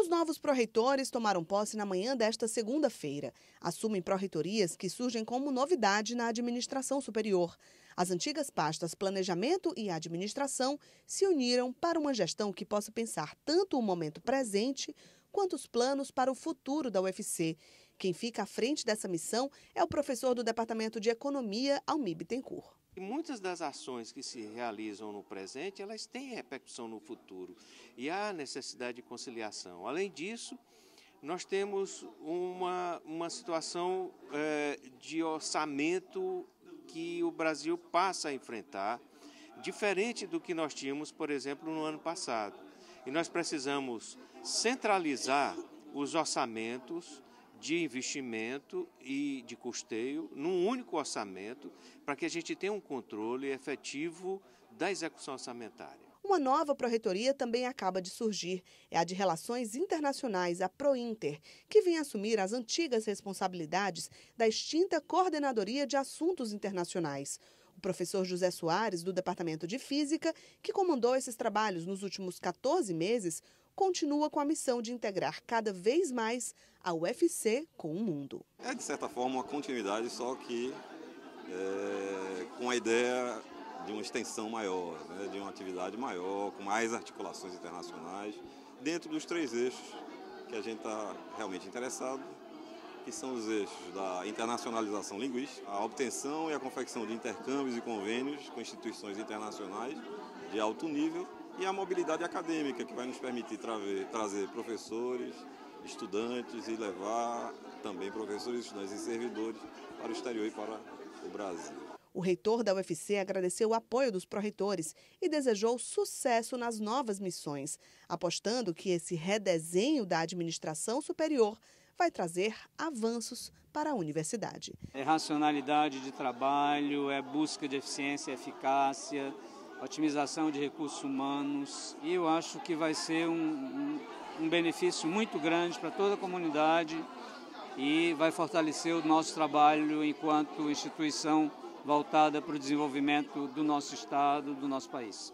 Os novos pró-reitores tomaram posse na manhã desta segunda-feira. Assumem pró-reitorias que surgem como novidade na administração superior. As antigas pastas Planejamento e Administração se uniram para uma gestão que possa pensar tanto o momento presente quanto os planos para o futuro da UFC. Quem fica à frente dessa missão é o professor do Departamento de Economia, Almir Bittencourt. Muitas das ações que se realizam no presente, elas têm repercussão no futuro e há necessidade de conciliação. Além disso, nós temos uma situação de orçamento que o Brasil passa a enfrentar, diferente do que nós tínhamos, por exemplo, no ano passado. E nós precisamos centralizar os orçamentos de investimento e de custeio num único orçamento para que a gente tenha um controle efetivo da execução orçamentária. Uma nova pró-reitoria também acaba de surgir, é a de Relações Internacionais, a Prointer, que vem assumir as antigas responsabilidades da extinta Coordenadoria de Assuntos Internacionais. O professor José Soares, do Departamento de Física, que comandou esses trabalhos nos últimos 14 meses, continua com a missão de integrar cada vez mais a UFC com o mundo. É, de certa forma, uma continuidade, só que com a ideia de uma extensão maior, né, de uma atividade maior, com mais articulações internacionais, dentro dos três eixos que a gente está realmente interessado, que são os eixos da internacionalização linguística, a obtenção e a confecção de intercâmbios e convênios com instituições internacionais de alto nível, e a mobilidade acadêmica, que vai nos permitir trazer professores, estudantes e levar também professores, estudantes e servidores para o exterior e para o Brasil. O reitor da UFC agradeceu o apoio dos pró-reitores e desejou sucesso nas novas missões, apostando que esse redesenho da administração superior vai trazer avanços para a universidade. É racionalidade de trabalho, é busca de eficiência e eficácia, otimização de recursos humanos, e eu acho que vai ser um benefício muito grande para toda a comunidade e vai fortalecer o nosso trabalho enquanto instituição voltada para o desenvolvimento do nosso estado, do nosso país.